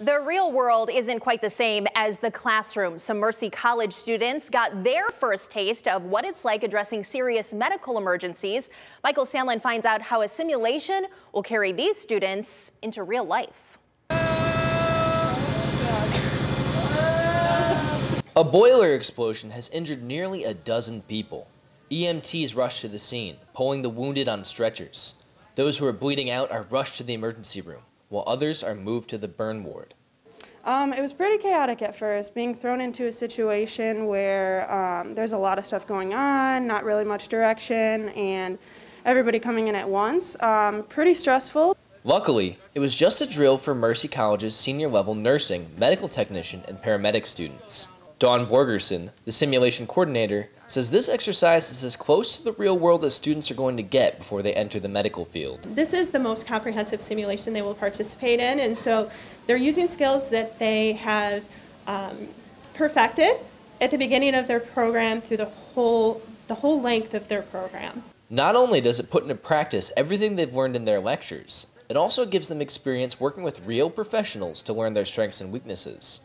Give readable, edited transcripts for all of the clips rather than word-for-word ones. The real world isn't quite the same as the classroom. Some Mercy College students got their first taste of what it's like addressing serious medical emergencies. Michael Sandlin finds out how a simulation will carry these students into real life. A boiler explosion has injured nearly a dozen people. EMTs rush to the scene, pulling the wounded on stretchers. Those who are bleeding out are rushed to the emergency room, while others are moved to the burn ward. It was pretty chaotic at first, being thrown into a situation where there's a lot of stuff going on, not really much direction, and everybody coming in at once. Pretty stressful. Luckily, it was just a drill for Mercy College's senior-level nursing, medical technician, and paramedic students. Dawn Borgerson, the simulation coordinator, says this exercise is as close to the real world as students are going to get before they enter the medical field. This is the most comprehensive simulation they will participate in, and so they're using skills that they have perfected at the beginning of their program through the whole length of their program. Not only does it put into practice everything they've learned in their lectures, it also gives them experience working with real professionals to learn their strengths and weaknesses.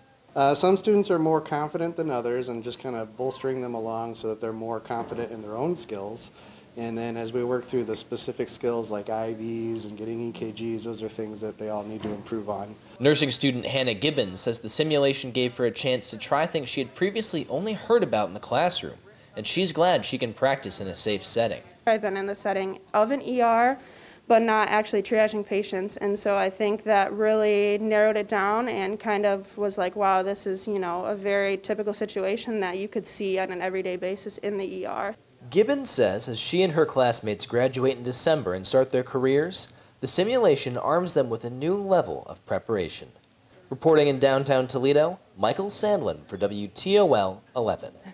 Some students are more confident than others, and just kind of bolstering them along so that they're more confident in their own skills. And then as we work through the specific skills like IVs and getting EKGs, those are things that they all need to improve on. Nursing student Hannah Gibbons says the simulation gave her a chance to try things she had previously only heard about in the classroom, and she's glad she can practice in a safe setting. I've been in the setting of an ER, but not actually triaging patients, and so I think that really narrowed it down and kind of was like, wow, this is, you know, a very typical situation that you could see on an everyday basis in the ER. Gibbons says as she and her classmates graduate in December and start their careers, the simulation arms them with a new level of preparation. Reporting in downtown Toledo, Michael Sandlin for WTOL 11.